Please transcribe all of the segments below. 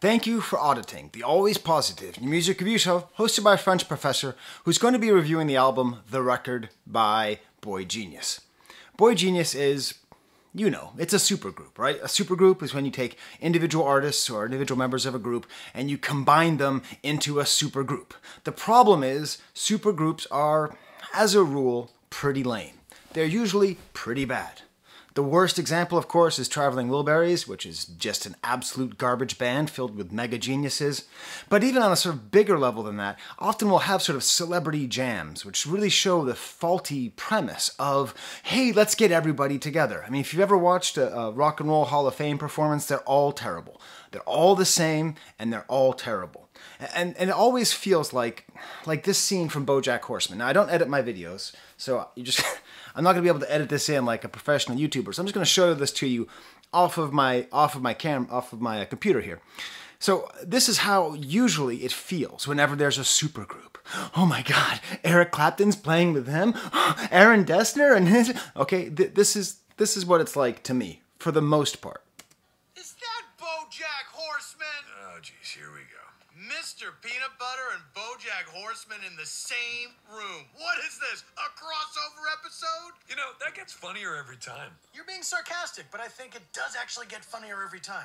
Thank you for auditing the Always Positive New Music Review Show hosted by a French professor who's going to be reviewing the album The Record by boygenius. Boygenius is, you know, it's a supergroup, right? A supergroup is when you take individual artists or individual members of a group and you combine them into a supergroup. The problem is supergroups are, as a rule, pretty lame. They're usually pretty bad. The worst example, of course, is Traveling Wilburys, which is just an absolute garbage band filled with mega geniuses. But even on a sort of bigger level than that, often we'll have sort of celebrity jams, which really show the faulty premise of, hey, let's get everybody together. I mean, if you've ever watched a Rock and Roll Hall of Fame performance, they're all terrible. They're all the same, and they're all terrible. And it always feels like this scene from BoJack Horseman. Now, I don't edit my videos, so you just... I'm not going to be able to edit this in like a professional YouTuber, so I'm just going to show this to you off of my computer here. So this is how usually it feels whenever there's a supergroup. Oh my God, Eric Clapton's playing with him, Aaron Dessner, and his... Okay, this is what it's like to me for the most part. Is that BoJack Horseman? Oh geez, here we go. Mr. Peanut Butter and BoJack Horseman in the same room. What is this, a crossover episode? You know, that gets funnier every time. You're being sarcastic, but I think it does actually get funnier every time.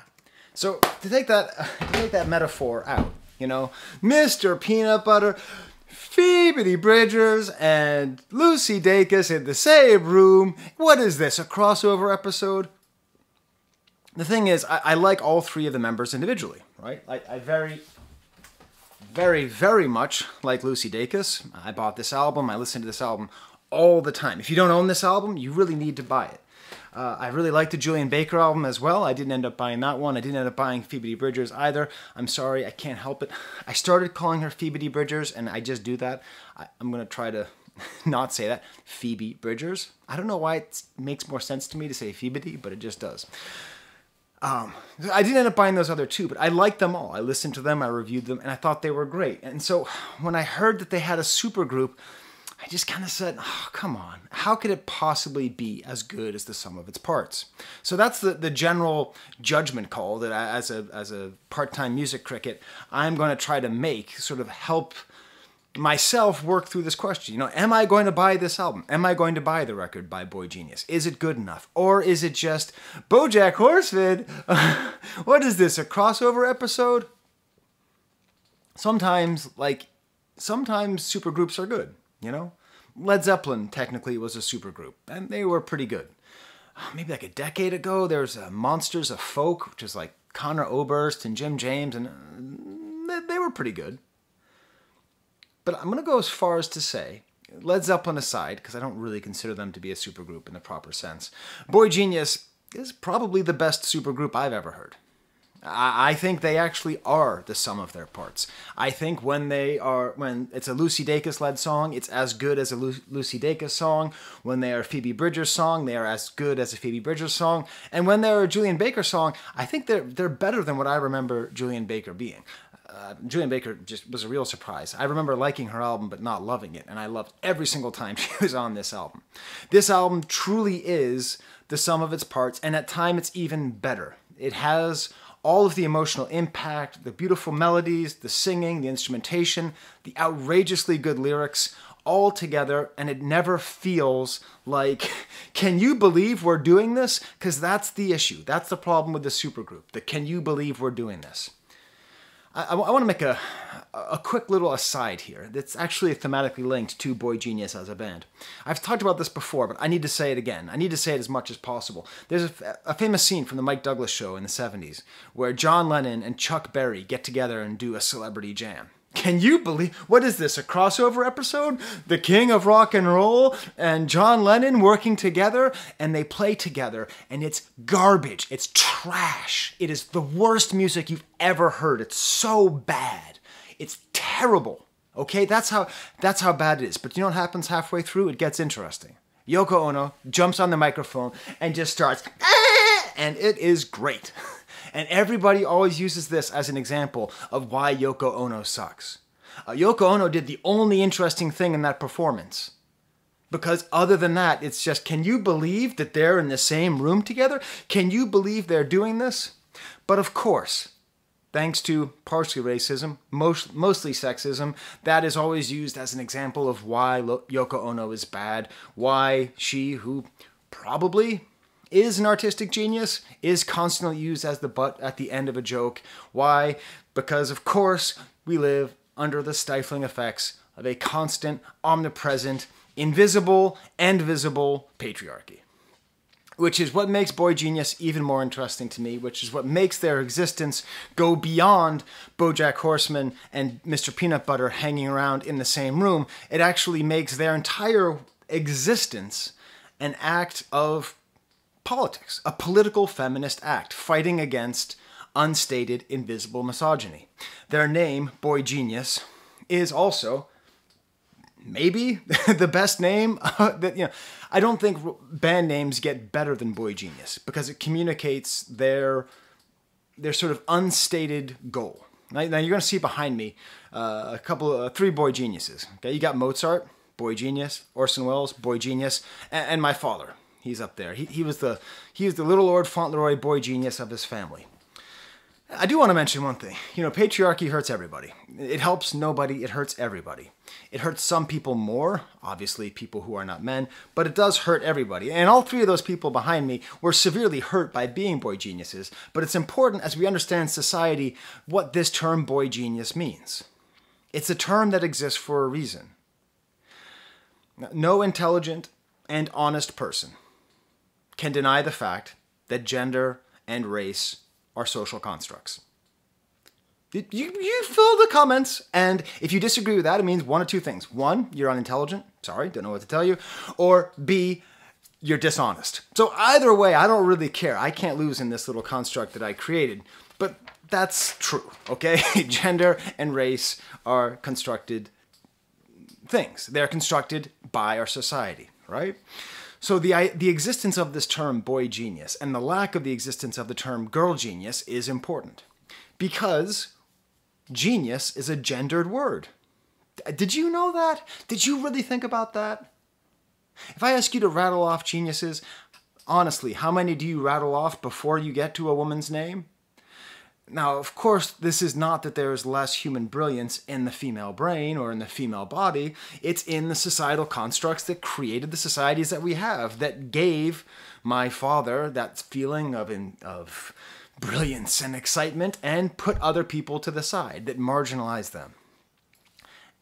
So, to take that metaphor out, you know, Mr. Peanut Butter, Phoebe Bridgers, and Lucy Dacus in the same room. What is this, a crossover episode? The thing is, I like all three of the members individually, right? I very, very much like Lucy Dacus. I bought this album, I listened to this album all the time. If you don't own this album, you really need to buy it. I really like the Julien Baker album as well. I didn't end up buying that one. I didn't end up buying Phoebe Bridgers either. I'm sorry, I can't help it. I started calling her Phoebe Bridgers and I just do that. I'm gonna try to not say that. Phoebe Bridgers. I don't know why it makes more sense to me to say Phoebe, but it just does. I didn't end up buying those other two, but I liked them all. I listened to them, I reviewed them, and I thought they were great. And so when I heard that they had a super group, I just kind of said, oh, come on, how could it possibly be as good as the sum of its parts? So that's the general judgment call that I, as a part-time music critic, I'm going to try to make, sort of help myself work through this question. You know, am I going to buy this album? Am I going to buy The Record by boygenius? Is it good enough? Or is it just BoJack Horseman? What is this, a crossover episode? Sometimes, like, sometimes supergroups are good, you know? Led Zeppelin technically was a supergroup, and they were pretty good. Maybe like a decade ago, there's Monsters of Folk, which is like Conor Oberst and Jim James, and they were pretty good. But I'm going to go as far as to say, Led Zeppelin aside, because I don't really consider them to be a supergroup in the proper sense, boygenius is probably the best supergroup I've ever heard. I think they actually are the sum of their parts. I think when it's a Lucy Dacus-led song, it's as good as a Lucy Dacus song. When they are a Phoebe Bridgers song, they are as good as a Phoebe Bridgers song. And when they are a Julien Baker song, I think they're better than what I remember Julien Baker being. Julien Baker just was a real surprise. I remember liking her album but not loving it, and I loved every single time she was on this album. This album truly is the sum of its parts, and at times it's even better. It has all of the emotional impact, the beautiful melodies, the singing, the instrumentation, the outrageously good lyrics, all together, and it never feels like, can you believe we're doing this? Because that's the issue. That's the problem with the supergroup, the can you believe we're doing this? I want to make a quick little aside here that's actually thematically linked to boygenius as a band. I've talked about this before, but I need to say it again. I need to say it as much as possible. There's a famous scene from the Mike Douglas show in the 70s where John Lennon and Chuck Berry get together and do a celebrity jam. Can you believe, what is this, a crossover episode? The king of rock and roll and John Lennon working together, and they play together, and it's garbage, it's trash. It is the worst music you've ever heard. It's so bad. It's terrible, okay? That's how bad it is. But you know what happens halfway through? It gets interesting. Yoko Ono jumps on the microphone and just starts, ah! And it is great. And everybody always uses this as an example of why Yoko Ono sucks. Yoko Ono did the only interesting thing in that performance. Because other than that, it's just, can you believe that they're in the same room together? Can you believe they're doing this? But of course, Thanks to partially racism, mostly sexism, that is always used as an example of why Yoko Ono is bad, why she, who probably is an artistic genius, is constantly used as the butt at the end of a joke. Why? Because, of course, we live under the stifling effects of a constant, omnipresent, invisible and visible patriarchy. Which is what makes boygenius even more interesting to me, which is what makes their existence go beyond BoJack Horseman and Mr. Peanut Butter hanging around in the same room. It actually makes their entire existence an act of politics, a political feminist act, fighting against unstated invisible misogyny. Their name, boygenius, is also maybe the best name that, you know, I don't think band names get better than boygenius because it communicates their sort of unstated goal. Now you're going to see behind me three boygeniuses. Okay, you got Mozart, boygenius, Orson Welles, boygenius, and my father. He's up there. He was the Little Lord Fauntleroy boygenius of his family. I do want to mention one thing. You know, patriarchy hurts everybody. It helps nobody. It hurts everybody. It hurts some people more, obviously people who are not men, but it does hurt everybody. And all three of those people behind me were severely hurt by being boygeniuses, but it's important as we understand society what this term boygenius means. It's a term that exists for a reason. No intelligent and honest person can deny the fact that gender and race are social constructs. You fill the comments, and if you disagree with that, it means one of two things. One, you're unintelligent. Sorry, don't know what to tell you. Or B, you're dishonest. So either way, I don't really care. I can't lose in this little construct that I created. But that's true, okay? Gender and race are constructed things. They're constructed by our society, right? So the existence of this term boygenius and the lack of the existence of the term girl genius is important because genius is a gendered word. Did you know that? Did you really think about that? If I ask you to rattle off geniuses, honestly, how many do you rattle off before you get to a woman's name? Now, of course, this is not that there is less human brilliance in the female brain or in the female body. It's in the societal constructs that created the societies that we have, that gave my father that feeling of brilliance and excitement and put other people to the side, that marginalized them.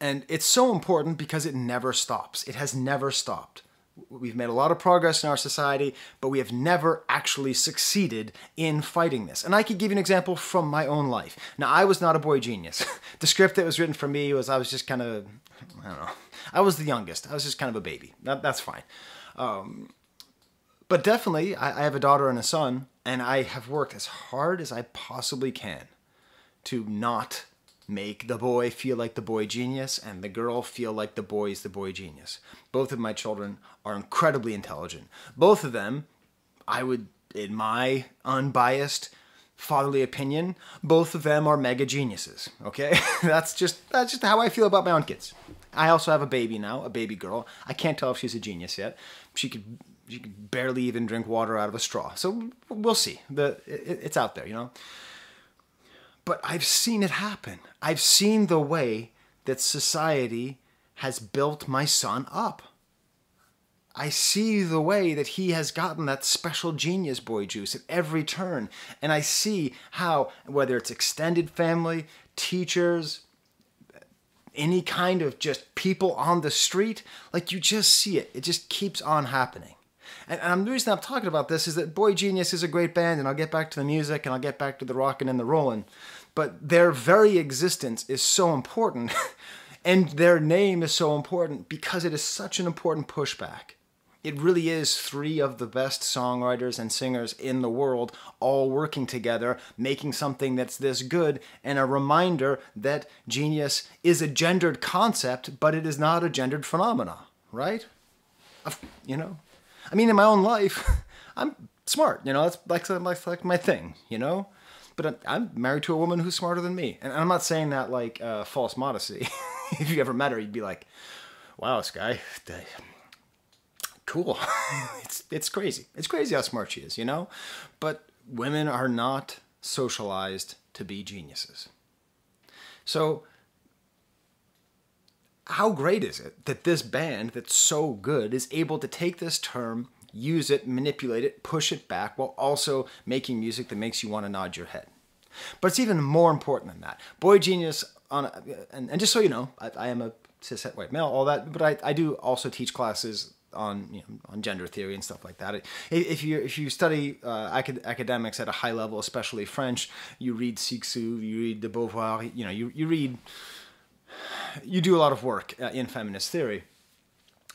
And it's so important because it never stops. It has never stopped. We've made a lot of progress in our society, but we have never actually succeeded in fighting this. And I could give you an example from my own life. Now, I was not a boygenius. The script that was written for me was I was just kind of, I don't know. I was the youngest. I was just kind of a baby. That's fine. But definitely, I have a daughter and a son, and I have worked as hard as I possibly can to not make the boy feel like the boygenius and the girl feel like the boy is the boygenius. Both of my children are incredibly intelligent. Both of them, I would, in my unbiased fatherly opinion, both of them are mega geniuses, okay? that's just how I feel about my own kids. I also have a baby now, a baby girl. I can't tell if she's a genius yet. She could barely even drink water out of a straw. So we'll see. It's out there, you know? But I've seen it happen. I've seen the way that society has built my son up. I see the way that he has gotten that special genius boy juice at every turn. And I see how, whether it's extended family, teachers, any kind of just people on the street, like you just see it. It just keeps on happening. And the reason I'm talking about this is that boygenius is a great band, and I'll get back to the music, and I'll get back to the rockin' and the rollin', but their very existence is so important, and their name is so important because it is such an important pushback. It really is three of the best songwriters and singers in the world all working together, making something that's this good, and a reminder that genius is a gendered concept, but it is not a gendered phenomena, right? You know? I mean, in my own life, I'm smart, you know, that's like my thing, you know, but I'm married to a woman who's smarter than me. And I'm not saying that like false modesty. If you ever met her, you'd be like, wow, this guy, cool. It's crazy. It's crazy how smart she is, you know, but women are not socialized to be geniuses. So how great is it that this band that's so good is able to take this term, use it, manipulate it, push it back, while also making music that makes you want to nod your head? But it's even more important than that. Boygenius, and just so you know, I am a cishet white male, all that, but I do also teach classes on, you know, on gender theory and stuff like that. If you study academics at a high level, especially French, you read Cixous, you read de Beauvoir, you know, you do a lot of work in feminist theory,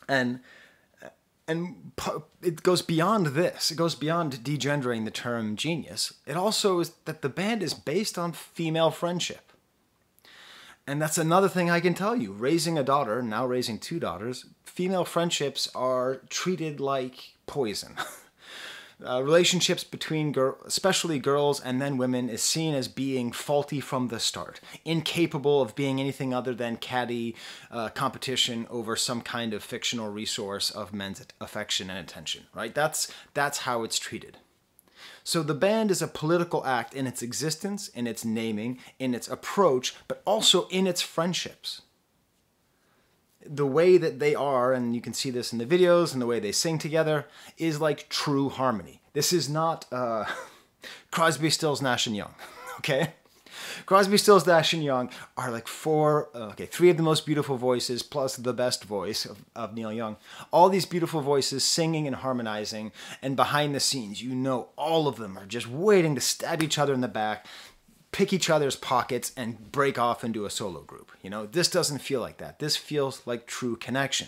and it goes beyond this. It goes beyond degendering the term genius. It also is that the band is based on female friendship. And that's another thing I can tell you. Raising a daughter, now raising two daughters, female friendships are treated like poison. Relationships between especially girls and then women is seen as being faulty from the start, incapable of being anything other than catty competition over some kind of fictional resource of men's affection and attention, right? That's how it's treated. So the band is a political act in its existence, in its naming, in its approach, but also in its friendships. The way that they are, and you can see this in the videos, and the way they sing together, is like true harmony. This is not Crosby, Stills, Nash & Young, okay? Crosby, Stills, Nash & Young are like three of the most beautiful voices plus the best voice of Neil Young. All these beautiful voices singing and harmonizing, and behind the scenes, you know, all of them are just waiting to stab each other in the back, pick each other's pockets, and break off into a solo group. You know, this doesn't feel like that. This feels like true connection.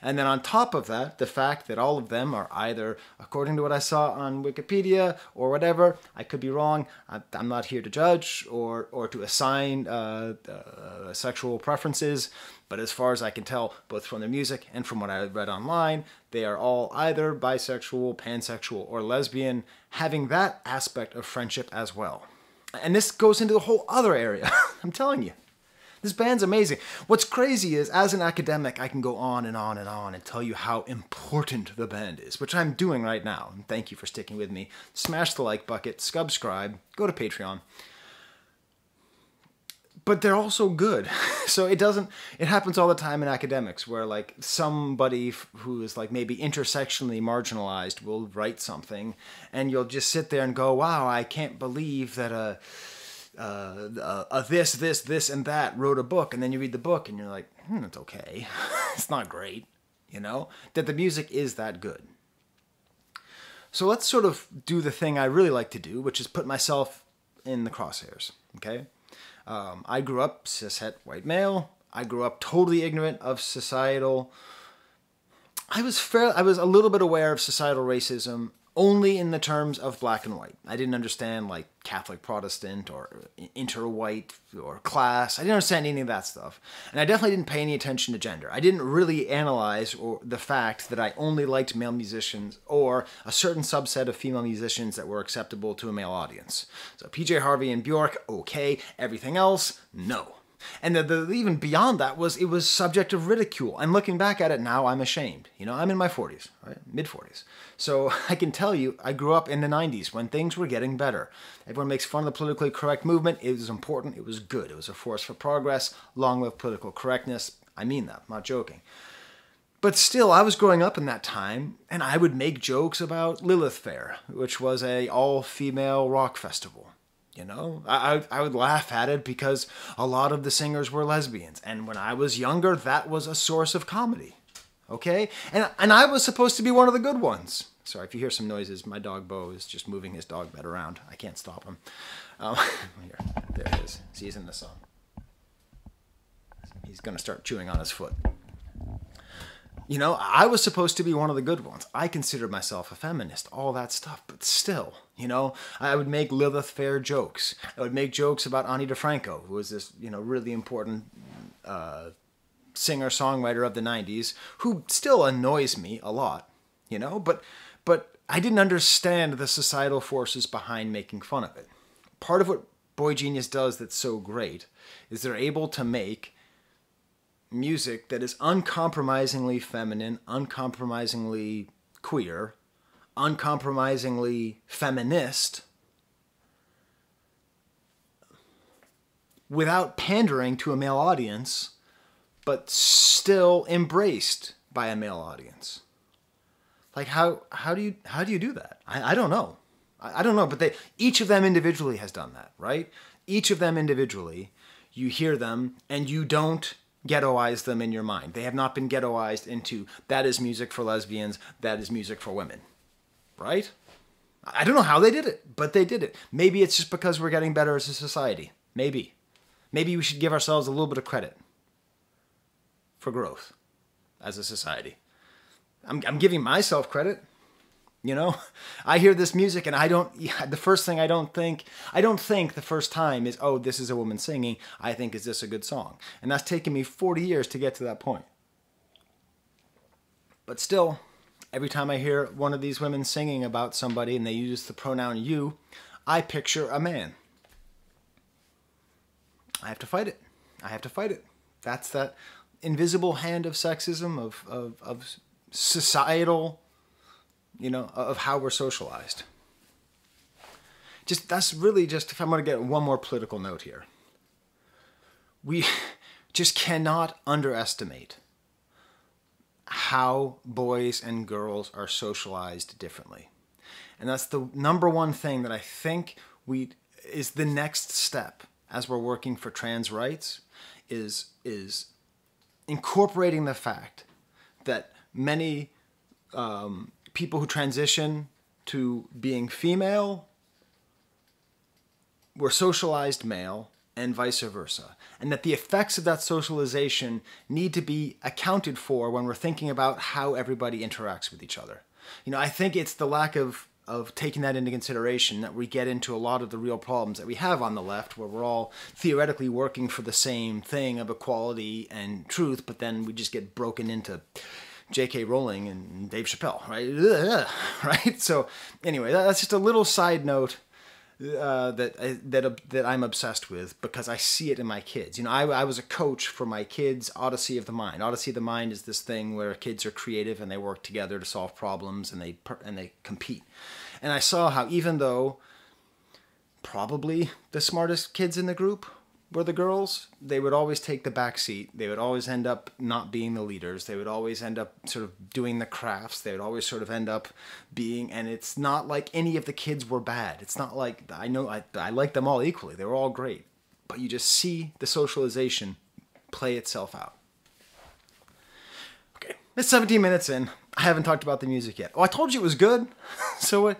And then on top of that, the fact that all of them are either, according to what I saw on Wikipedia or whatever, I could be wrong, I'm not here to judge or to assign sexual preferences, but as far as I can tell, both from their music and from what I read online, they are all either bisexual, pansexual, or lesbian, having that aspect of friendship as well. And this goes into the whole other area, I'm telling you. This band's amazing. What's crazy is, as an academic, I can go on and on and on and tell you how important the band is, which I'm doing right now. And thank you for sticking with me. Smash the like bucket, subscribe, go to Patreon. But they're also good. So it happens all the time in academics where like somebody who is like maybe intersectionally marginalized will write something and you'll just sit there and go, wow, I can't believe that this and that wrote a book, and then you read the book and you're like, it's okay. It's not great, you know, that the music is that good. So let's sort of do the thing I really like to do, which is put myself in the crosshairs, okay? I grew up cishet white male. I grew up totally ignorant of societal. I was a little bit aware of societal racism, only in the terms of black and white. I didn't understand like Catholic, Protestant, or inter-white, or class. I didn't understand any of that stuff. And I definitely didn't pay any attention to gender. I didn't really analyze the fact that I only liked male musicians or a certain subset of female musicians that were acceptable to a male audience. So PJ Harvey and Bjork, okay. Everything else, no. And even beyond that was, it was subject of ridicule. And looking back at it now, I'm ashamed. You know, I'm in my 40s, right? Mid-40s. So I can tell you, I grew up in the 90s when things were getting better. Everyone makes fun of the politically correct movement. It was important. It was good. It was a force for progress. Long live political correctness. I mean that. I'm not joking. But still, I was growing up in that time, and I would make jokes about Lilith Fair, which was a all-female rock festival. You know, I would laugh at it because a lot of the singers were lesbians. And when I was younger, that was a source of comedy. Okay? And I was supposed to be one of the good ones. Sorry, if you hear some noises, my dog Bo is just moving his dog bed around. I can't stop him. Here, there he is. He's in the song. He's going to start chewing on his foot. You know, I was supposed to be one of the good ones. I considered myself a feminist, all that stuff, but still, you know, I would make Lilith Fair jokes. I would make jokes about Ani DeFranco, who was this, you know, really important singer-songwriter of the 90s, who still annoys me a lot, you know, but I didn't understand the societal forces behind making fun of it. Part of what Boygenius does that's so great is they're able to make music that is uncompromisingly feminine, uncompromisingly queer, uncompromisingly feminist, without pandering to a male audience, but still embraced by a male audience. Like how do you do that? I don't know. I don't know, but they, each of them individually has done that, right? Each of them individually, you hear them and you don't ghettoize them in your mind. They have not been ghettoized into, that is music for lesbians, that is music for women, right? I don't know how they did it, but they did it. Maybe it's just because we're getting better as a society. Maybe. Maybe we should give ourselves a little bit of credit for growth as a society. I'm giving myself credit. You know, I hear this music and the first thing I don't think the first time is, oh, this is a woman singing. I think, is this a good song? And that's taken me 40 years to get to that point. But still, every time I hear one of these women singing about somebody and they use the pronoun you, I picture a man. I have to fight it. I have to fight it. That's that invisible hand of sexism, of societal, you know, of how we're socialized. Just, that's really just, if I'm going to get one more political note here. We just cannot underestimate how boys and girls are socialized differently. And that's the number one thing that I think is the next step as we're working for trans rights, is incorporating the fact that many people who transition to being female were socialized male and vice versa, and that the effects of that socialization need to be accounted for when we're thinking about how everybody interacts with each other. You know, I think it's the lack of taking that into consideration that we get into a lot of the real problems that we have on the left, where we're all theoretically working for the same thing of equality and truth, but then we just get broken into J.K. Rowling and Dave Chappelle, right? Ugh, right? So anyway, that's just a little side note that I'm obsessed with, because I see it in my kids. You know, I was a coach for my kids' Odyssey of the Mind. Odyssey of the Mind is this thing where kids are creative and they work together to solve problems, and they compete. And I saw how, even though probably the smartest kids in the group were the girls, they would always take the back seat. They would always end up not being the leaders. They would always end up sort of doing the crafts. They would always sort of end up being, and it's not like any of the kids were bad. It's not like, I know, I like them all equally. They were all great. But you just see the socialization play itself out. Okay, it's 17 minutes in. I haven't talked about the music yet. Oh, I told you it was good. So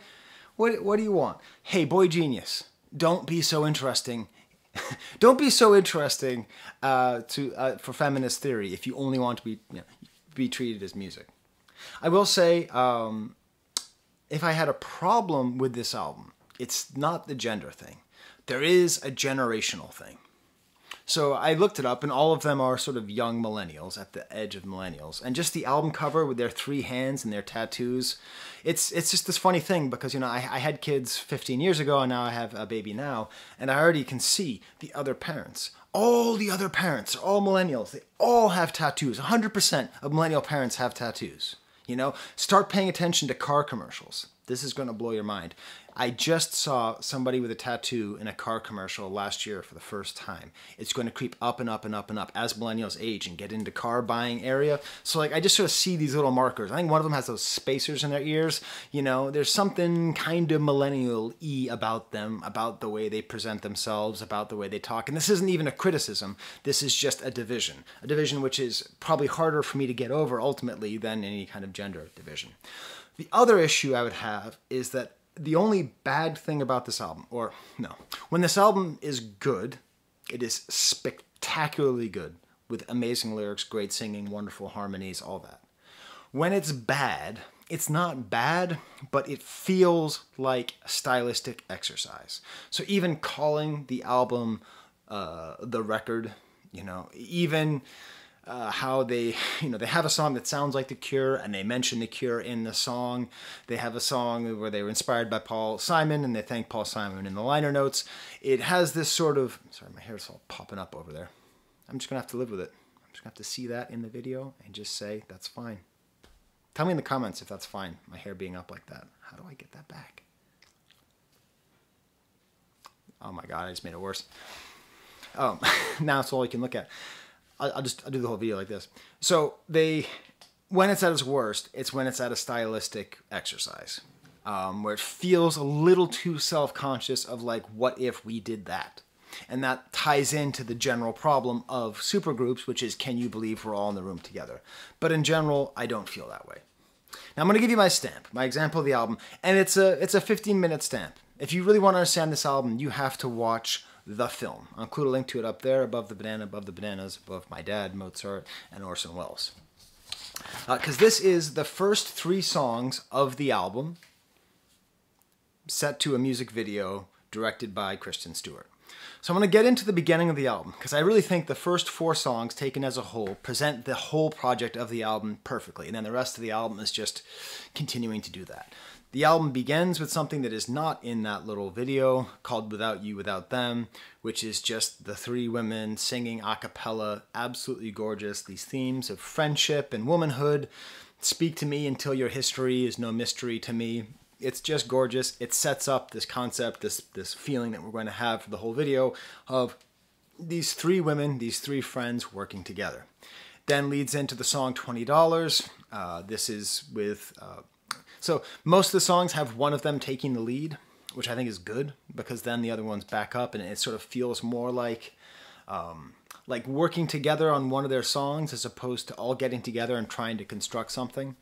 what do you want? Hey, boygenius, don't be so interesting. Don't be so interesting for feminist theory if you only want to be, you know, be treated as music. I will say, if I had a problem with this album, it's not the gender thing. There is a generational thing. So I looked it up, and all of them are sort of young millennials, at the edge of millennials. And just the album cover with their three hands and their tattoos, it's just this funny thing, because, you know, I had kids 15 years ago, and now I have a baby now, and I already can see the other parents. All the other parents are all millennials. They all have tattoos. 100% of millennial parents have tattoos. You know, start paying attention to car commercials. This is going to blow your mind. I just saw somebody with a tattoo in a car commercial last year for the first time. It's going to creep up and up and up and up as millennials age and get into car buying area. So like, I just sort of see these little markers. I think one of them has those spacers in their ears. You know, there's something kind of millennial-y about them, about the way they present themselves, about the way they talk. And this isn't even a criticism. This is just a division which is probably harder for me to get over ultimately than any kind of gender division. The other issue I would have is that the only bad thing about this album, or no, when this album is good, it is spectacularly good, with amazing lyrics, great singing, wonderful harmonies, all that. When it's bad, it's not bad, but it feels like a stylistic exercise. So even calling the album The Record, you know, even how they, you know, they have a song that sounds like The Cure, and they mention The Cure in the song. They have a song where they were inspired by Paul Simon, and they thank Paul Simon in the liner notes. It has this sort of, sorry, my hair's all popping up over there. I'm just gonna have to live with it. I'm just gonna have to see that in the video and just say, that's fine. Tell me in the comments if that's fine, my hair being up like that. How do I get that back? Oh my God, I just made it worse. Now it's all you can look at. I'll do the whole video like this. So they, when it's at its worst, it's when it's at a stylistic exercise, where it feels a little too self-conscious of like, what if we did that? And that ties into the general problem of supergroups, which is, can you believe we're all in the room together? But in general, I don't feel that way. Now I'm going to give you my stamp, my example of the album, and it's a 15-minute stamp. If you really want to understand this album, you have to watch the film. I'll include a link to it up there, Above the Banana, Above the Bananas, Above My Dad, Mozart, and Orson Welles. Because this is the first 3 songs of the album set to a music video directed by Kristen Stewart. So I'm going to get into the beginning of the album, because I really think the first 4 songs taken as a whole present the whole project of the album perfectly, and then the rest of the album is just continuing to do that. The album begins with something that is not in that little video, called Without You, Without Them, which is just the 3 women singing a cappella, absolutely gorgeous. These themes of friendship and womanhood, speak to me until your history is no mystery to me. It's just gorgeous. It sets up this concept, this feeling that we're going to have for the whole video of these 3 women, these 3 friends working together. Then leads into the song $20. This is with... So most of the songs have one of them taking the lead, which I think is good, because then the other ones back up and it sort of feels more like working together on one of their songs as opposed to all getting together and trying to construct something,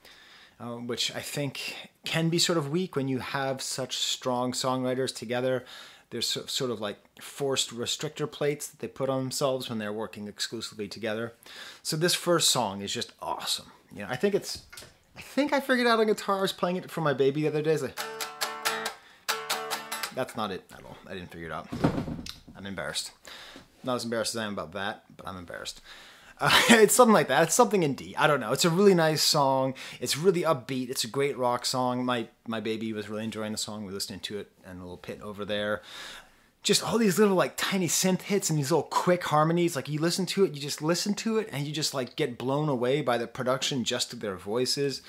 which I think can be sort of weak when you have such strong songwriters together. There's sort of like forced restrictor plates that they put on themselves when they're working exclusively together. So this first song is just awesome. You know, I think I figured out on guitar. I was playing it for my baby the other day. It's like, that's not it at all. I didn't figure it out. I'm embarrassed. Not as embarrassed as I am about that, but I'm embarrassed. It's something like that. It's something in D. I don't know. It's a really nice song. It's really upbeat. It's a great rock song. My baby was really enjoying the song. We listened to it in a little pit over there. Just all these little like tiny synth hits and these little quick harmonies. Like you listen to it, you just listen to it and you just like get blown away by the production just to their voices.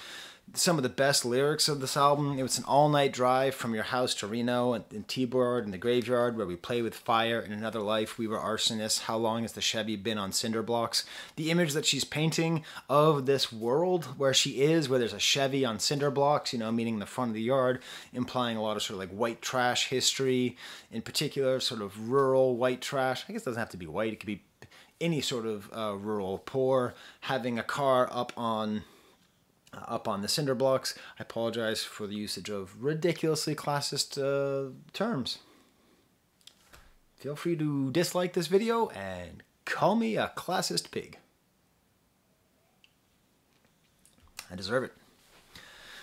Some of the best lyrics of this album. It was an all night drive from your house to Reno and T-Board and the graveyard where we play with fire. In another life, we were arsonists. How long has the Chevy been on cinder blocks? The image that she's painting of this world where she is, where there's a Chevy on cinder blocks, you know, meaning the front of the yard, implying a lot of sort of like white trash history, in particular sort of rural white trash. I guess it doesn't have to be white. It could be any sort of rural poor, having a car up on the cinder blocks. I apologize for the usage of ridiculously classist terms. Feel free to dislike this video and call me a classist pig. I deserve it.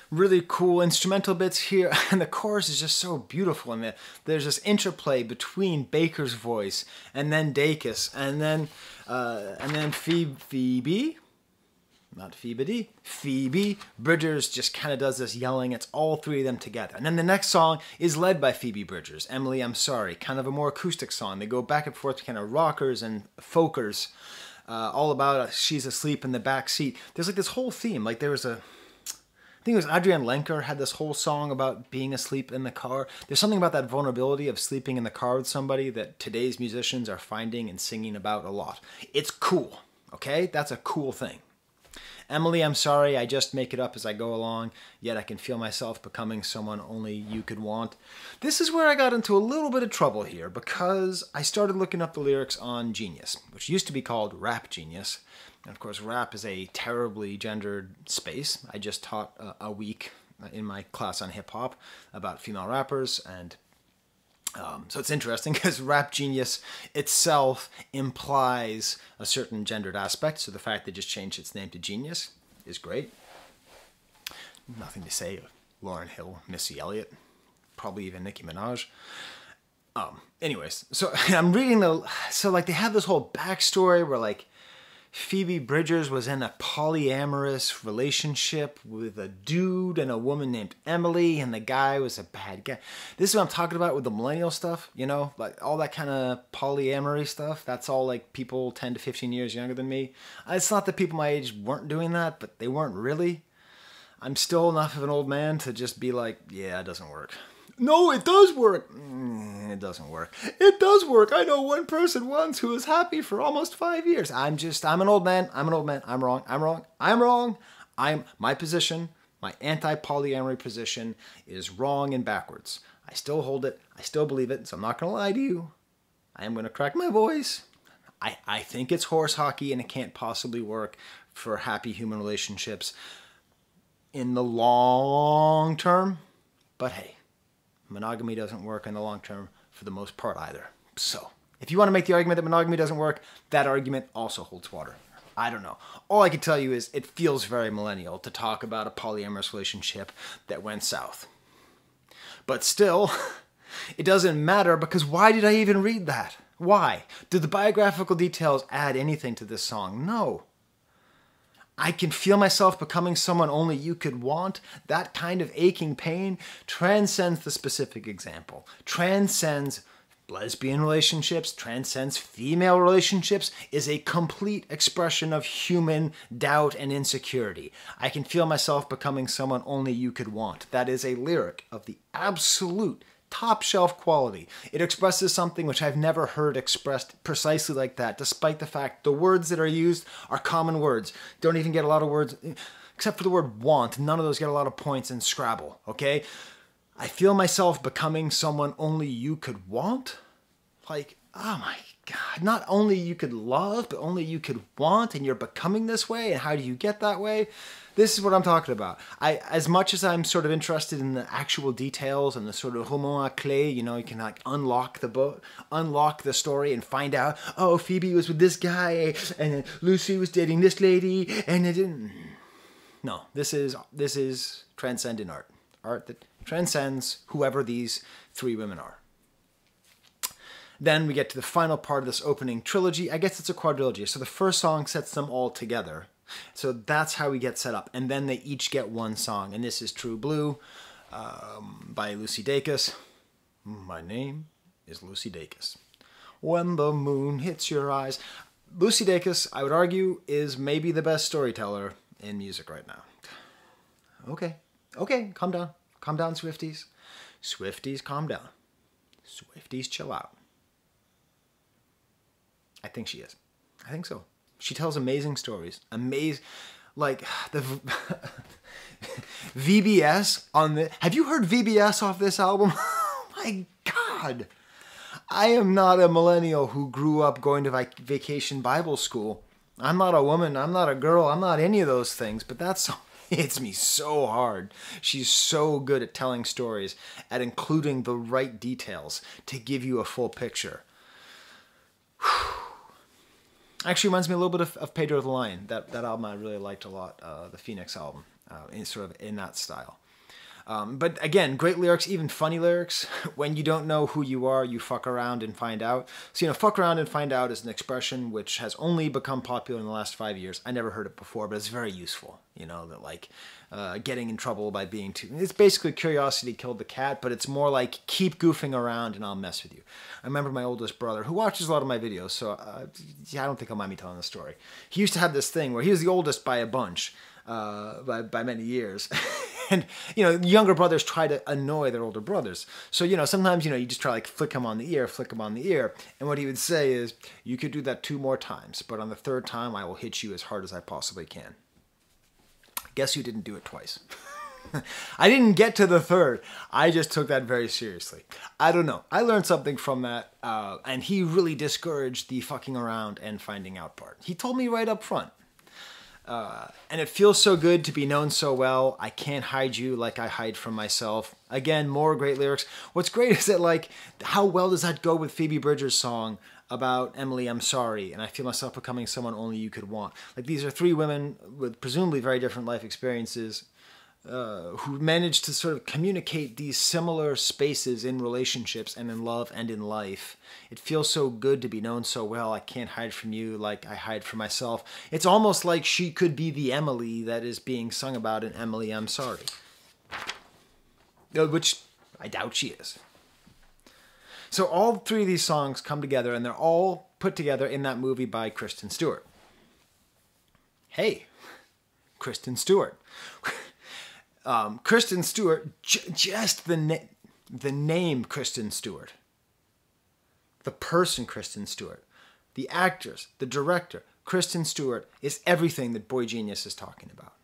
Really cool instrumental bits here, and the chorus is just so beautiful. And there's this interplay between Baker's voice and then Dacus and then Phoebe. Not Phoebe D. Phoebe Bridgers just kind of does this yelling. It's all 3 of them together. And then the next song is led by Phoebe Bridgers, Emily, I'm Sorry, kind of a more acoustic song. They go back and forth, kind of rockers and folkers, all about she's asleep in the back seat. There's like this whole theme. Like there was a, I think it was Adrienne Lenker had this whole song about being asleep in the car. There's something about that vulnerability of sleeping in the car with somebody that today's musicians are finding and singing about a lot. It's cool, okay? That's a cool thing. Emily, I'm sorry, I just make it up as I go along, yet I can feel myself becoming someone only you could want. This is where I got into a little bit of trouble here, because I started looking up the lyrics on Genius, which used to be called Rap Genius. And of course, rap is a terribly gendered space. I just taught a week in my class on hip-hop about female rappers, and so it's interesting because Rap Genius itself implies a certain gendered aspect. So the fact they just changed its name to Genius is great. Nothing to say of Lauryn Hill, Missy Elliott, probably even Nicki Minaj. Anyways, so I'm reading so like they have this whole backstory where like Phoebe Bridgers was in a polyamorous relationship with a dude and a woman named Emily, and the guy was a bad guy. This is what I'm talking about with the millennial stuff, you know, like all that kind of polyamory stuff. That's all like people 10 to 15 years younger than me. It's not that people my age weren't doing that, but they weren't really. I'm still enough of an old man to just be like, yeah, it doesn't work. No, it does work. It doesn't work. It does work. I know one person once who was happy for almost 5 years. I'm an old man. I'm an old man. I'm wrong. I'm wrong. I'm wrong. My position, my anti-polyamory position is wrong and backwards. I still hold it. I still believe it. So I'm not going to lie to you. I am going to crack my voice. I think it's horse hockey and it can't possibly work for happy human relationships in the long term. But hey, monogamy doesn't work in the long term for the most part either. So if you want to make the argument that monogamy doesn't work, that argument also holds water. I don't know. All I can tell you is it feels very millennial to talk about a polyamorous relationship that went south. But still, it doesn't matter because why did I even read that? Why? Did the biographical details add anything to this song? No. I can feel myself becoming someone only you could want. That kind of aching pain transcends the specific example, transcends lesbian relationships, transcends female relationships, is a complete expression of human doubt and insecurity. I can feel myself becoming someone only you could want. That is a lyric of the absolute top shelf quality. It expresses something which I've never heard expressed precisely like that, despite the fact the words that are used are common words. Don't even get a lot of words, except for the word want. None of those get a lot of points in Scrabble, okay? I feel myself becoming someone only you could want. Like, oh my God, not only you could love, but only you could want, and you're becoming this way, and how do you get that way? This is what I'm talking about. As much as I'm sort of interested in the actual details and the sort of roman à clé, you know, you can like unlock the book, unlock the story and find out, oh, Phoebe was with this guy, and then Lucy was dating this lady, and it didn't. No, this is transcendent art. Art that transcends whoever these three women are. Then we get to the final part of this opening trilogy. I guess it's a quadrilogy. So the first song sets them all together. So that's how we get set up. And then they each get one song. And this is True Blue by Lucy Dacus. My name is Lucy Dacus. When the moon hits your eyes. Lucy Dacus, I would argue, is maybe the best storyteller in music right now. Okay. Okay, calm down. Calm down, Swifties. Swifties, calm down. Swifties, chill out. I think she is. I think so. She tells amazing stories. Like, the VBS on the... Have you heard VBS off this album? Oh my God. I am not a millennial who grew up going to vacation Bible school. I'm not a woman. I'm not a girl. I'm not any of those things. But that's... It hits me so hard. She's so good at telling stories, at including the right details to give you a full picture. Actually reminds me a little bit of Pedro the Lion. That album I really liked a lot, the Phoenix album, sort of in that style. But again, great lyrics, even funny lyrics. When you don't know who you are, you fuck around and find out. So, you know, fuck around and find out is an expression which has only become popular in the last 5 years. I never heard it before, but it's very useful. You know, that like getting in trouble by being too... It's basically curiosity killed the cat, but it's more like keep goofing around and I'll mess with you. I remember my oldest brother, who watches a lot of my videos, so I don't think he'll mind me telling the story. He used to have this thing where he was the oldest by a bunch, by many years. And, you know, younger brothers try to annoy their older brothers. So, you know, sometimes, you know, you just try like flick him on the ear, flick him on the ear. And what he would say is, you could do that 2 more times, but on the 3rd time, I will hit you as hard as I possibly can. Guess who didn't do it twice? I didn't get to the 3rd. I just took that very seriously. I don't know. I learned something from that. And he really discouraged the fucking around and finding out part. He told me right up front. And it feels so good to be known so well. I can't hide you like I hide from myself. Again, more great lyrics. What's great is that, like, how well does that go with Phoebe Bridgers' song about Emily, I'm sorry, and I feel myself becoming someone only you could want. Like, these are 3 women with presumably very different life experiences who managed to sort of communicate these similar spaces in relationships and in love and in life. It feels so good to be known so well. I can't hide from you like I hide from myself. It's almost like she could be the Emily that is being sung about in Emily, I'm Sorry. Which I doubt she is. So all 3 of these songs come together and they're all put together in that movie by Kristen Stewart. Hey, Kristen Stewart. Kristen Stewart, just the name, the name Kristen Stewart, the person Kristen Stewart, the actress, the director. Kristen Stewart is everything that boygenius is talking about.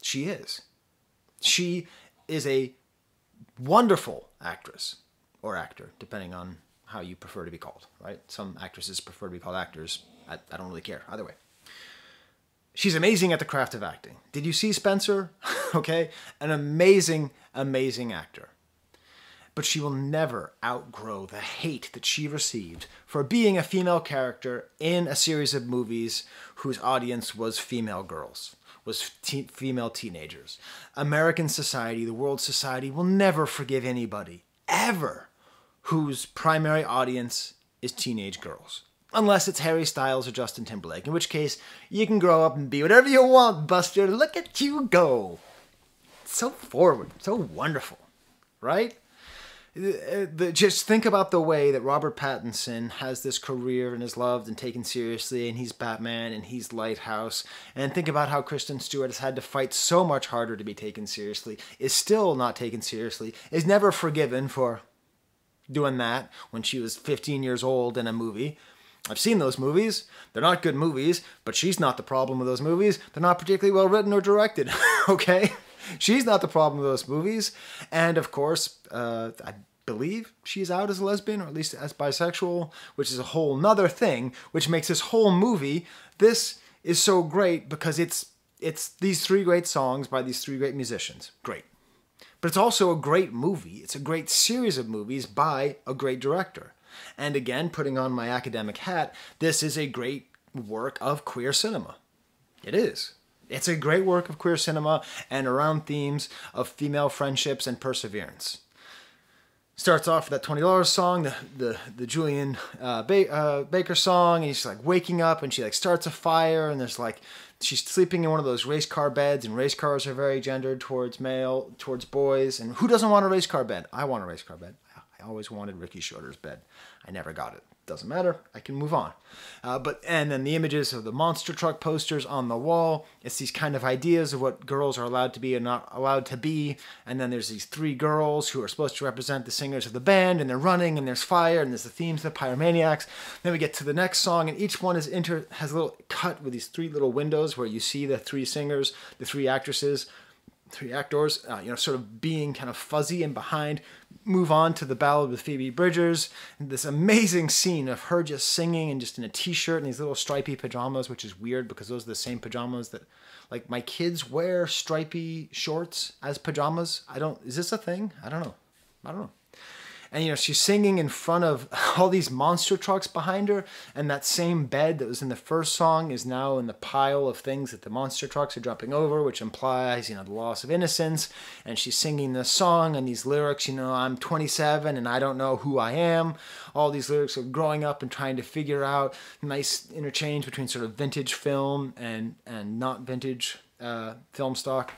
She is. She is a wonderful actress, or actor, depending on how you prefer to be called, right? Some actresses prefer to be called actors. I don't really care, either way. She's amazing at the craft of acting. Did you see Spencer? Okay, an amazing, amazing actor. But she will never outgrow the hate that she received for being a female character in a series of movies whose audience was female girls, was female teenagers. American society, the world society, will never forgive anybody, ever, whose primary audience is teenage girls. Unless it's Harry Styles or Justin Timberlake, in which case you can grow up and be whatever you want, Buster. Look at you go. So forward, so wonderful, right? Just think about the way that Robert Pattinson has this career and is loved and taken seriously, and he's Batman and he's Lighthouse, and think about how Kristen Stewart has had to fight so much harder to be taken seriously, is still not taken seriously, is never forgiven for doing that when she was 15 years old in a movie. I've seen those movies. They're not good movies, but she's not the problem with those movies. They're not particularly well written or directed, okay? She's not the problem with those movies. And of course, I believe she's out as a lesbian, or at least as bisexual, which is a whole nother thing, which makes this whole movie. This is so great because it's these three great songs by these three great musicians. Great. But it's also a great movie. It's a great series of movies by a great director. And again, putting on my academic hat, this is a great work of queer cinema. It is. It's a great work of queer cinema and around themes of female friendships and perseverance. Starts off with that $20 song, the Julien Baker song, and he's like waking up and she like starts a fire, and there's like, she's sleeping in one of those race car beds, and race cars are very gendered towards male, towards boys, and who doesn't want a race car bed? I want a race car bed. I always wanted Ricky Schroeder's bed. I never got it. Doesn't matter. I can move on. And then the images of the monster truck posters on the wall. It's these kind of ideas of what girls are allowed to be and not allowed to be. And then there's these three girls who are supposed to represent the singers of the band, and they're running, and there's fire, and there's the themes of the pyromaniacs. Then we get to the next song, and each one is has a little cut with these three little windows where you see the three singers, the three actresses, three actors, you know, sort of being kind of fuzzy and behind. Move on to the ballad with Phoebe Bridgers, and this amazing scene of her just singing and just in a t-shirt and these little stripy pajamas, which is weird because those are the same pajamas that, like, my kids wear stripy shorts as pajamas. Is this a thing? I don't know. And, you know, she's singing in front of all these monster trucks behind her, and that same bed that was in the first song is now in the pile of things that the monster trucks are dropping over, which implies, you know, the loss of innocence. And she's singing this song and these lyrics, you know, I'm 27 and I don't know who I am. All these lyrics of growing up and trying to figure out, nice interchange between sort of vintage film and not vintage film stock.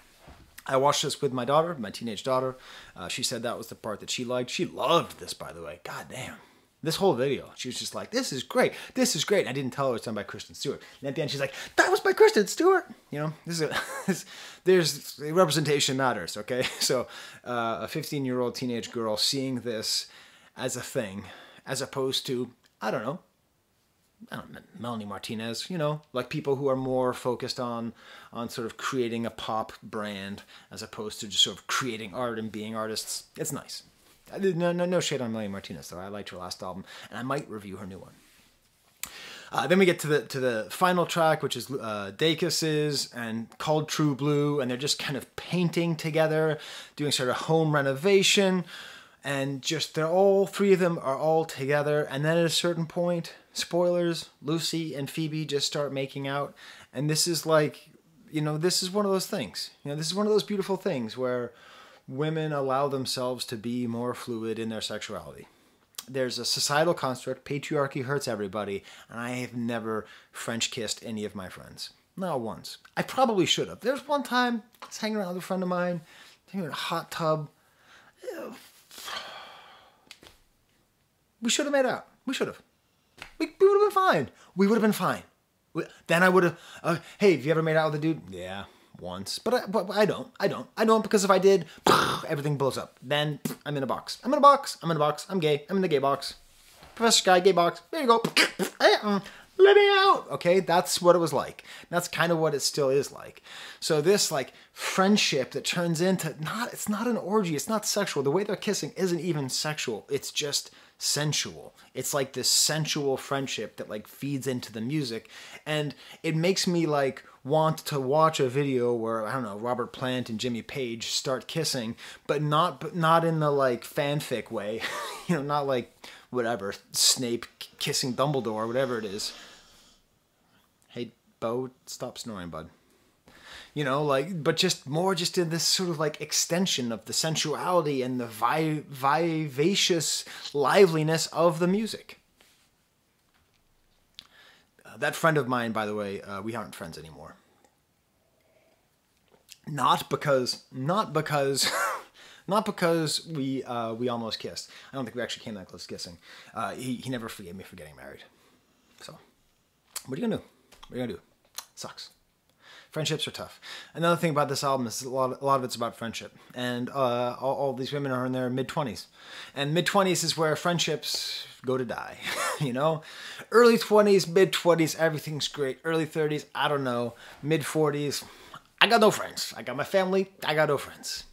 I watched this with my daughter, my teenage daughter. She said that was the part that she liked. She loved this, by the way. God damn. This whole video. She was just like, this is great. This is great. I didn't tell her it's done by Kristen Stewart. And at the end, she's like, that was by Kristen Stewart. You know, this is there's representation matters, okay? So a 15-year-old teenage girl seeing this as a thing, as opposed to, I don't know, Melanie Martinez, you know, like people who are more focused on sort of creating a pop brand as opposed to just sort of creating art and being artists. It's nice. No shade on Melanie Martinez, though. I liked her last album, and I might review her new one. Then we get to the final track, which is Dacus's and Called True Blue, and they're just kind of painting together, doing sort of home renovation, and just they're all three of them are all together, and then at a certain point, spoilers, Lucy and Phoebe just start making out, and this is like, you know, this is one of those things. You know, this is one of those beautiful things where women allow themselves to be more fluid in their sexuality. There's a societal construct, patriarchy hurts everybody, and I have never French kissed any of my friends. Not once. I probably should have. There's one time I was hanging around with a friend of mine, in a hot tub. We should have made out. We should have. We would have been fine. We would have been fine. Then I would have, hey, have you ever made out with a dude? Yeah. once, but I don't, because if I did, everything blows up. Then I'm in a box. I'm in a box. I'm in a box. I'm gay. I'm in the gay box. Professor Guy, gay box. There you go. Let me out. Okay, that's what it was like. That's kind of what it still is like. So this like friendship that turns into it's not an orgy. It's not sexual. The way they're kissing isn't even sexual. It's just sensual. It's like this sensual friendship that like feeds into the music, and it makes me like want to watch a video where, I don't know, Robert Plant and Jimmy Page start kissing, but not in the like fanfic way, you know, not like whatever, Snape kissing Dumbledore, whatever it is. Hey, Bo, stop snoring, bud. You know, like, but just more just in this sort of like extension of the sensuality and the vivacious liveliness of the music. That friend of mine, by the way, we aren't friends anymore. Not because we almost kissed. I don't think we actually came that close to kissing. He never forgave me for getting married. So, what are you gonna do? What are you gonna do? Sucks. Friendships are tough. Another thing about this album is a lot of it's about friendship. And all these women are in their mid-20s. And mid-20s is where friendships go to die, you know? Early 20s, mid-20s, everything's great. Early 30s, I don't know. Mid-40s, I got no friends. I got my family, I got no friends.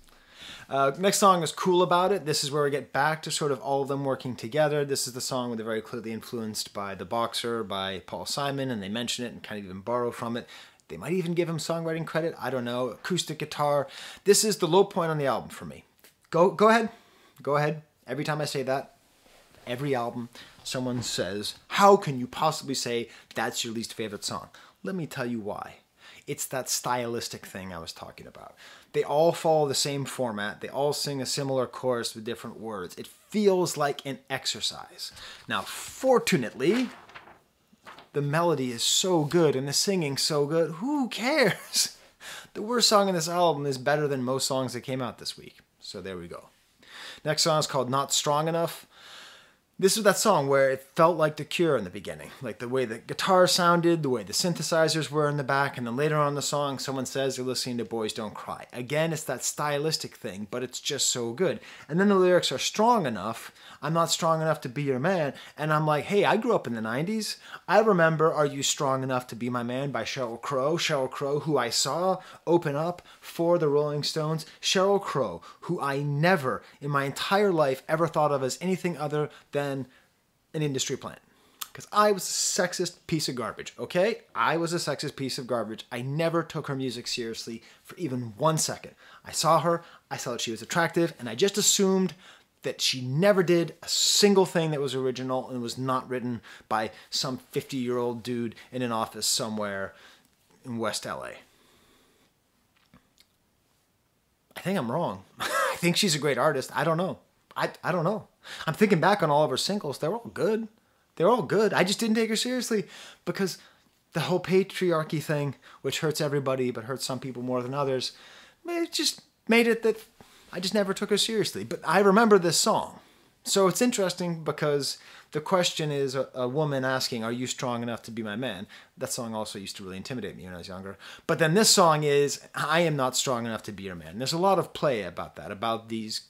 Next song is Cool About It. This is where we get back to sort of all of them working together. This is the song where they're very clearly influenced by The Boxer, by Paul Simon, and they mention it and kind of even borrow from it. They might even give him songwriting credit. I don't know. Acoustic guitar. This is the low point on the album for me. Go ahead. Go ahead. Every time I say that, every album, someone says, how can you possibly say that's your least favorite song? Let me tell you why. It's that stylistic thing I was talking about. They all follow the same format. They all sing a similar chorus with different words. It feels like an exercise. Now, fortunately, the melody is so good and the singing so good. Who cares? The worst song in this album is better than most songs that came out this week. So there we go. Next song is called Not Strong Enough. This is that song where it felt like The Cure in the beginning. Like the way the guitar sounded, the way the synthesizers were in the back, and then later on in the song, someone says they're listening to Boys Don't Cry. Again, it's that stylistic thing, but it's just so good. And then the lyrics are strong enough. I'm not strong enough to be your man. And I'm like, hey, I grew up in the 90s. I remember Are You Strong Enough to Be My Man by Sheryl Crow. Sheryl Crow, who I saw open up for the Rolling Stones. Sheryl Crow, who I never in my entire life ever thought of as anything other than an industry plant, because I was a sexist piece of garbage, okay? I was a sexist piece of garbage. I never took her music seriously for even 1 second. I saw her, I saw that she was attractive, and I just assumed that she never did a single thing that was original and was not written by some 50-year-old dude in an office somewhere in West LA. I think I'm wrong. I think she's a great artist. I don't know. I don't know. I'm thinking back on all of her singles. They were all good. They were all good. I just didn't take her seriously because the whole patriarchy thing, which hurts everybody but hurts some people more than others, it just made it that I just never took her seriously. But I remember this song. So it's interesting because the question is a woman asking, are you strong enough to be my man? That song also used to really intimidate me when I was younger. But then this song is, I am not strong enough to be your man. There's a lot of play about that, about these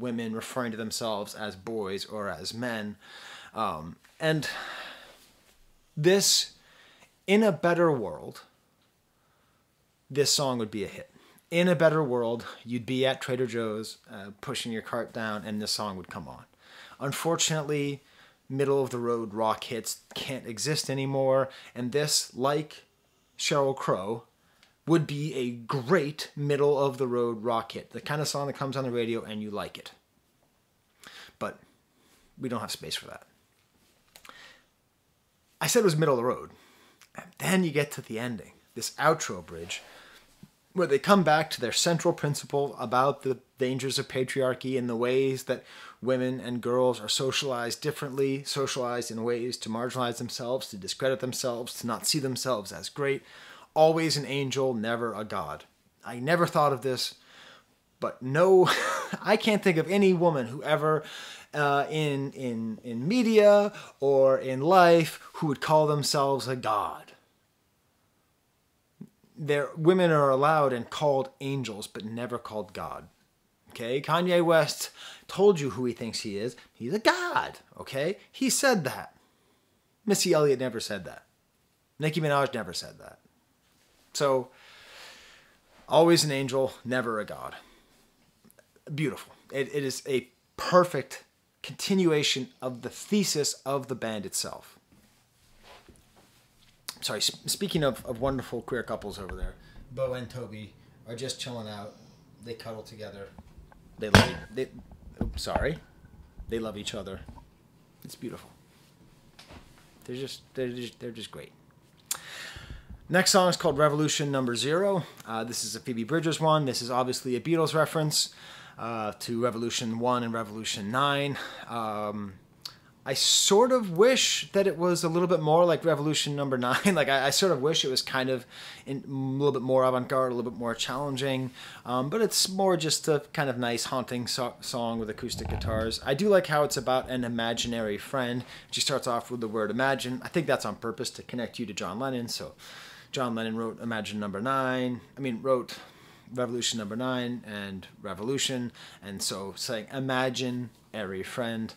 women referring to themselves as boys or as men. And this, in a better world, this song would be a hit. In a better world, you'd be at Trader Joe's pushing your cart down and this song would come on. Unfortunately, middle of the road rock hits can't exist anymore. And this, like Sheryl Crow, would be a great middle-of-the-road rock hit. The kind of song that comes on the radio and you like it. But we don't have space for that. I said it was middle of the road. And then you get to the ending, this outro bridge, where they come back to their central principle about the dangers of patriarchy and the ways that women and girls are socialized differently, socialized in ways to marginalize themselves, to discredit themselves, to not see themselves as great. Always an angel, never a god. I never thought of this, but no, I can't think of any woman who ever in media or in life who would call themselves a god. women are allowed and called angels, but never called God. Okay, Kanye West told you who he thinks he is. He's a god, okay? He said that. Missy Elliott never said that. Nicki Minaj never said that. So, always an angel, never a god. Beautiful. It is a perfect continuation of the thesis of the band itself. Sorry, speaking of wonderful queer couples over there, Bo and Toby are just chilling out. They cuddle together. They love. They love each other. It's beautiful. They're just great. Next song is called Revolution Number 0. This is a Phoebe Bridgers one. This is obviously a Beatles reference to Revolution 1 and Revolution 9. I sort of wish that it was a little bit more like Revolution Number 9. Like I sort of wish it was kind of a little bit more avant-garde, a little bit more challenging. But it's more just a kind of nice haunting song with acoustic guitars. I do like how it's about an imaginary friend. She starts off with the word imagine. I think that's on purpose to connect you to John Lennon. So John Lennon wrote wrote Revolution Number 9 and Revolution, and so saying imaginary friend.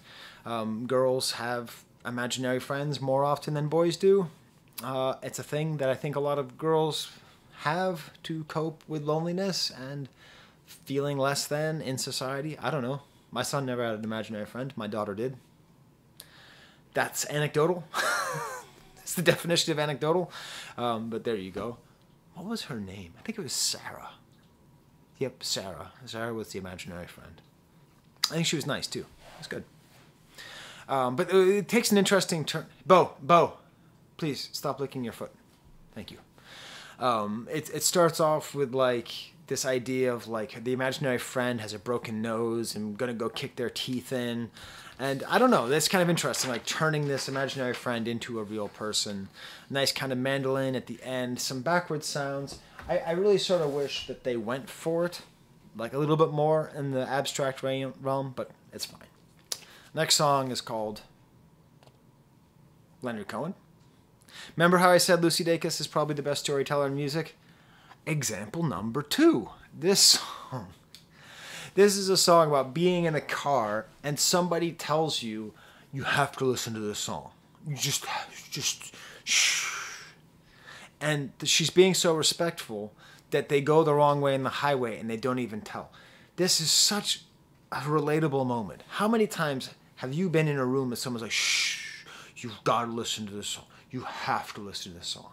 Girls have imaginary friends more often than boys do. It's a thing that I think a lot of girls have to cope with loneliness and feeling less than in society. I don't know. My son never had an imaginary friend. My daughter did. That's anecdotal. It's the definition of anecdotal, but there you go. What was her name? I think it was Sarah. Yep, Sarah. Sarah was the imaginary friend. I think she was nice too. It was good. But it takes an interesting turn. Bo, please stop licking your foot. Thank you. It starts off with like this idea of like the imaginary friend has a broken nose and gonna go kick their teeth in. And I don't know, that's kind of interesting, like turning this imaginary friend into a real person. Nice kind of mandolin at the end, some backwards sounds. I really sort of wish that they went for it, like a little bit more in the abstract realm, but it's fine. Next song is called Leonard Cohen. Remember how I said Lucy Dacus is probably the best storyteller in music? Example number 2. This song. This is a song about being in a car and somebody tells you, you have to listen to this song. You just shh. And she's being so respectful that they go the wrong way in the highway and they don't even tell. This is such a relatable moment. How many times have you been in a room and someone's like, shh, you've got to listen to this song. You have to listen to this song.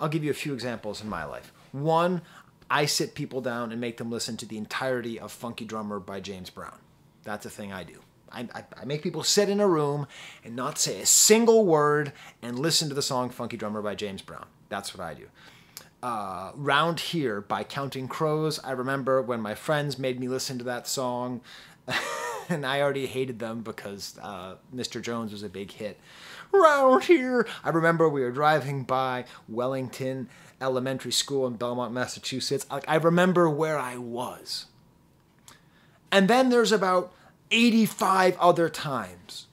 I'll give you a few examples in my life. One, I sit people down and make them listen to the entirety of Funky Drummer by James Brown. That's a thing I do. I make people sit in a room and not say a single word and listen to the song Funky Drummer by James Brown. That's what I do. Round Here by Counting Crows. I remember when my friends made me listen to that song and I already hated them because Mr. Jones was a big hit. Round Here. I remember we were driving by Wellington Elementary School in Belmont, Massachusetts. I remember where I was. And then there's about 85 other times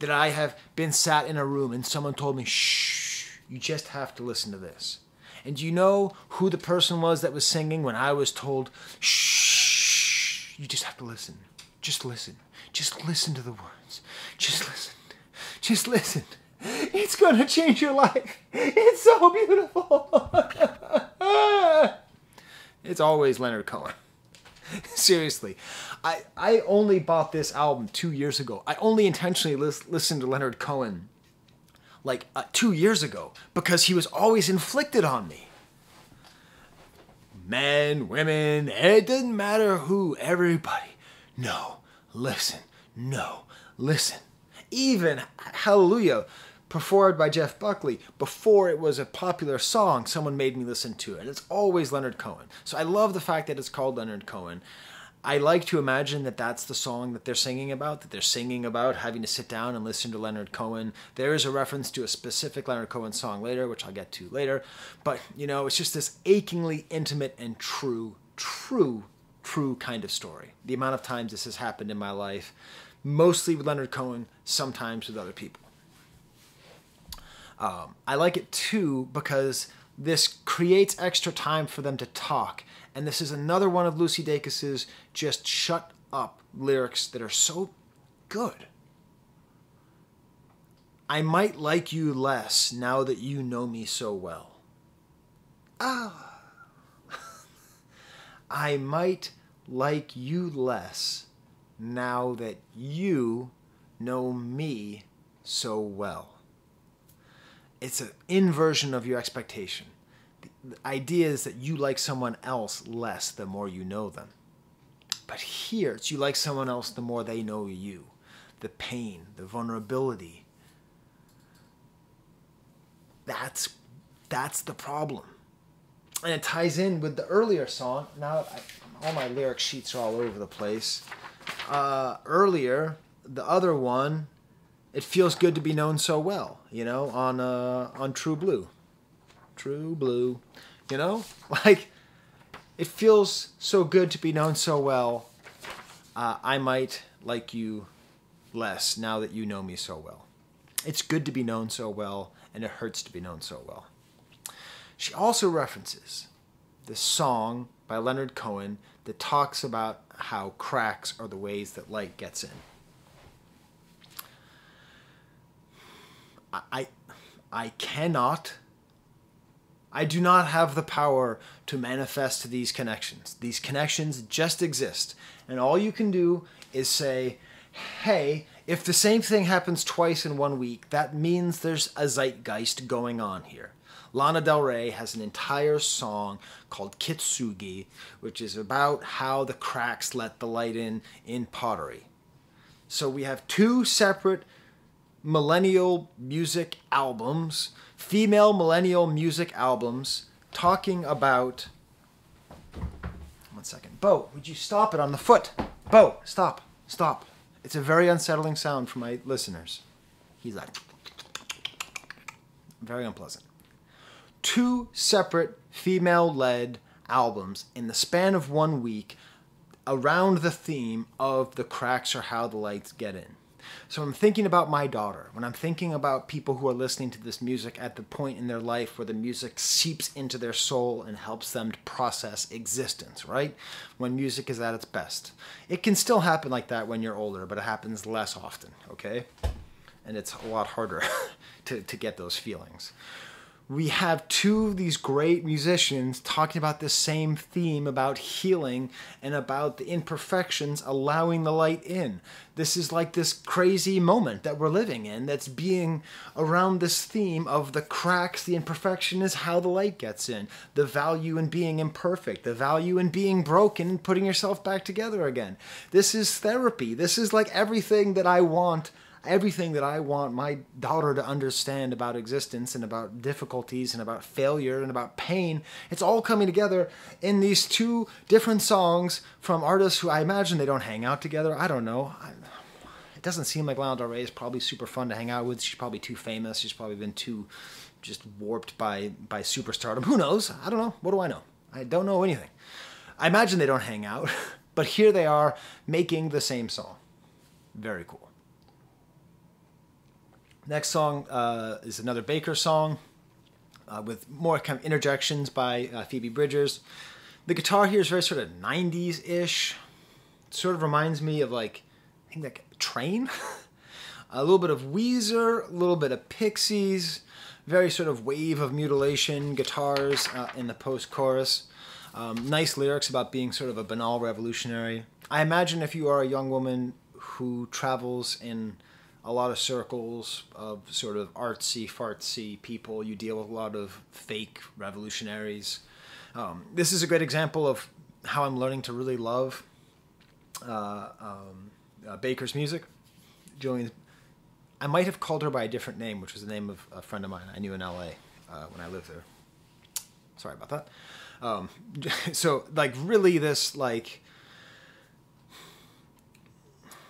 that I have been sat in a room and someone told me, shh, you just have to listen to this. And do you know who the person was that was singing when I was told, shh, you just have to listen. Just listen. Just listen to the words. Just listen. Just listen. It's gonna change your life. It's so beautiful. It's always Leonard Cohen. Seriously. I only bought this album 2 years ago. I only intentionally listened to Leonard Cohen like 2 years ago because he was always inflicted on me. Men, women, it doesn't matter who, everybody. No, listen. No, listen. Even Hallelujah, performed by Jeff Buckley, before it was a popular song, someone made me listen to it. It's always Leonard Cohen. So I love the fact that it's called Leonard Cohen. I like to imagine that that's the song that they're singing about, having to sit down and listen to Leonard Cohen. There is a reference to a specific Leonard Cohen song later, which I'll get to later. But, you know, it's just this achingly intimate and true kind of story. The amount of times this has happened in my life, mostly with Leonard Cohen, sometimes with other people. I like it too because This creates extra time for them to talk. And this is another one of Lucy Dacus's just shut up lyrics that are so good. I might like you less now that you know me so well. Ah. I might like you less now that you know me so well. It's an inversion of your expectation. The idea is that you like someone else less the more you know them. But here, it's you like someone else the more they know you. The pain, the vulnerability. That's the problem. And it ties in with the earlier song. Now, all my lyric sheets are all over the place. Earlier, the other one, it feels good to be known so well, you know, on True Blue. True Blue, you know? Like, it feels so good to be known so well. I might like you less now that you know me so well. It's good to be known so well, and it hurts to be known so well. She also references this song by Leonard Cohen that talks about how cracks are the ways that light gets in. I cannot, I do not have the power to manifest these connections. These connections just exist. And all you can do is say, hey, if the same thing happens twice in 1 week, that means there's a zeitgeist going on here. Lana Del Rey has an entire song called Kitsugi, which is about how the cracks let the light in pottery. So we have two separate millennial music albums, female millennial music albums, talking about... 1 second. Bo, would you stop it on the foot? Bo, stop. Stop. It's a very unsettling sound for my listeners. He's like... Very unpleasant. Two separate female-led albums in the span of 1 week around the theme of the cracks or how the lights get in. So I'm thinking about my daughter, when I'm thinking about people who are listening to this music at the point in their life where the music seeps into their soul and helps them to process existence, right? When music is at its best. It can still happen like that when you're older, but it happens less often, okay? And it's a lot harder to get those feelings. We have two of these great musicians talking about the same theme, about healing and about the imperfections allowing the light in. This is like this crazy moment that we're living in that's being around this theme of the cracks, the imperfection is how the light gets in, the value in being imperfect, the value in being broken and putting yourself back together again. This is therapy. This is like everything that I want. Everything that I want my daughter to understand about existence and about difficulties and about failure and about pain, it's all coming together in these two different songs from artists who I imagine they don't hang out together. I don't know. It doesn't seem like Lana Del Rey is probably super fun to hang out with. She's probably too famous. She's probably been too just warped by superstardom. Who knows? I don't know. What do I know? I don't know anything. I imagine they don't hang out, but here they are making the same song. Very cool. Next song is another Baker song with more kind of interjections by Phoebe Bridgers. The guitar here is very sort of 90s-ish. Sort of reminds me of like, I think like Train. A little bit of Weezer, a little bit of Pixies. Very sort of wave of mutilation guitars in the post-chorus. Nice lyrics about being sort of a banal revolutionary. I imagine if you are a young woman who travels in a lot of circles of sort of artsy, fartsy people. You deal with a lot of fake revolutionaries. This is a great example of how I'm learning to really love Baker's music. Julien, I might have called her by a different name, which was the name of a friend of mine I knew in LA when I lived there. Sorry about that. So like really this like...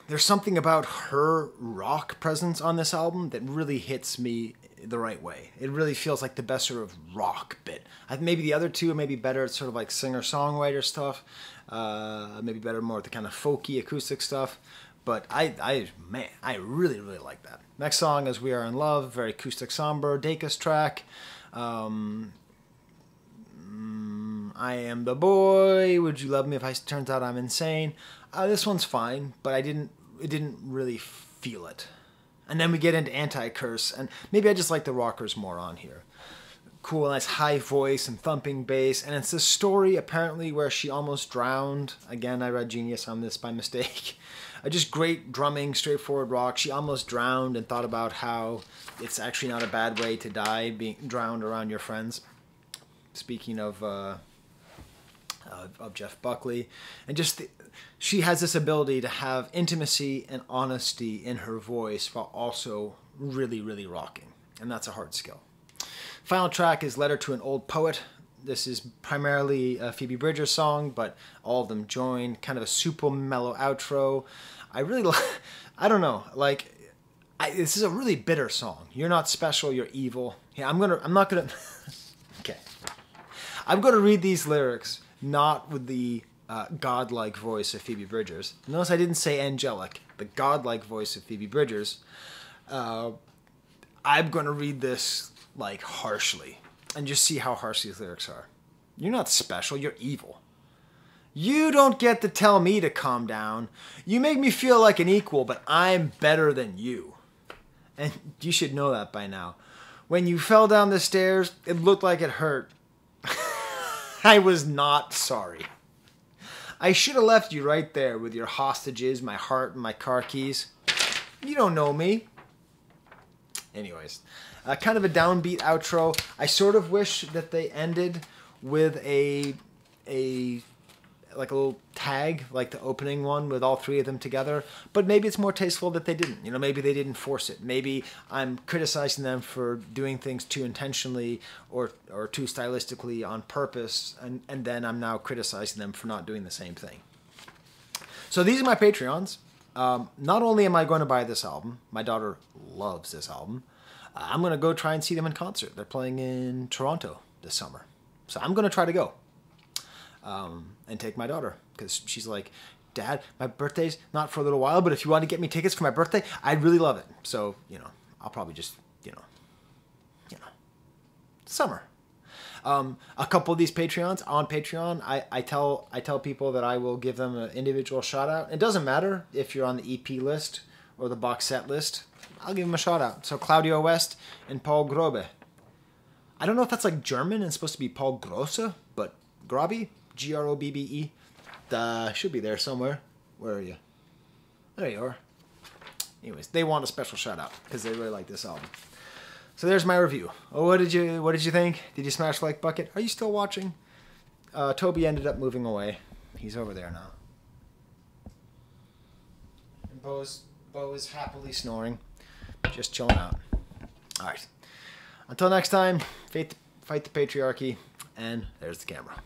There's something about her rock presence on this album that really hits me the right way. It really feels like the best sort of rock bit. Maybe the other two may be better at sort of like singer-songwriter stuff. Maybe better more at the kind of folky acoustic stuff. But I really, really like that. Next song is We Are In Love, very acoustic, somber, Dacus track. I Am the Boy, Would You Love Me If I Turns Out I'm Insane. This one's fine, but it didn't really feel it. And then we get into Anti-Curse, and maybe I just like the rockers more on here. Cool, nice high voice and thumping bass, and it's this story apparently where she almost drowned. Again, I read Genius on this by mistake. Just great drumming, straightforward rock. She almost drowned and thought about how it's actually not a bad way to die, being drowned around your friends. Speaking of Jeff Buckley, and just she has this ability to have intimacy and honesty in her voice while also really, really rocking, and that's a hard skill. Final track is Letter to an Old Poet. This is primarily a Phoebe Bridgers song, but all of them join. Kind of a super mellow outro. I really like, I don't know, like, this is a really bitter song. You're not special, you're evil. Yeah, I'm not gonna, okay. I'm gonna read these lyrics, not with the godlike voice of Phoebe Bridgers. Notice I didn't say angelic, the godlike voice of Phoebe Bridgers. I'm gonna read this like harshly, and just see how harsh these lyrics are. You're not special, you're evil. You don't get to tell me to calm down. You make me feel like an equal, but I'm better than you. And you should know that by now. When you fell down the stairs, it looked like it hurt. I was not sorry. I should have left you right there with your hostages, my heart, and my car keys. You don't know me. Anyways. Kind of a downbeat outro. I sort of wish that they ended with a little tag, like the opening one with all three of them together. But maybe it's more tasteful that they didn't. You know, maybe they didn't force it. Maybe I'm criticizing them for doing things too intentionally or too stylistically on purpose, and then I'm now criticizing them for not doing the same thing. So these are my Patreons. Not only am I going to buy this album, my daughter loves this album, I'm going to go try and see them in concert. They're playing in Toronto this summer. So I'm going to try to go and take my daughter, because she's like, Dad, my birthday's not for a little while, but if you want to get me tickets for my birthday, I'd really love it. So, you know, I'll probably just, you know, summer. A couple of these Patreons on Patreon, I tell people that I will give them an individual shout out. It doesn't matter if you're on the EP list or the box set list. I'll give him a shout out. So Claudio West and Paul Grobe. I don't know if that's like German and supposed to be Paul Grosse, but Grobbe, G-R-O-B-B-E, should be there somewhere. Where are you? There you are. Anyways, they want a special shout out because they really like this album. So there's my review. Oh, what did you think? Did you smash like bucket? Are you still watching? Toby ended up moving away. He's over there now. And Bo is happily snoring. Just chilling out. All right. Until next time, fight the patriarchy, and there's the camera.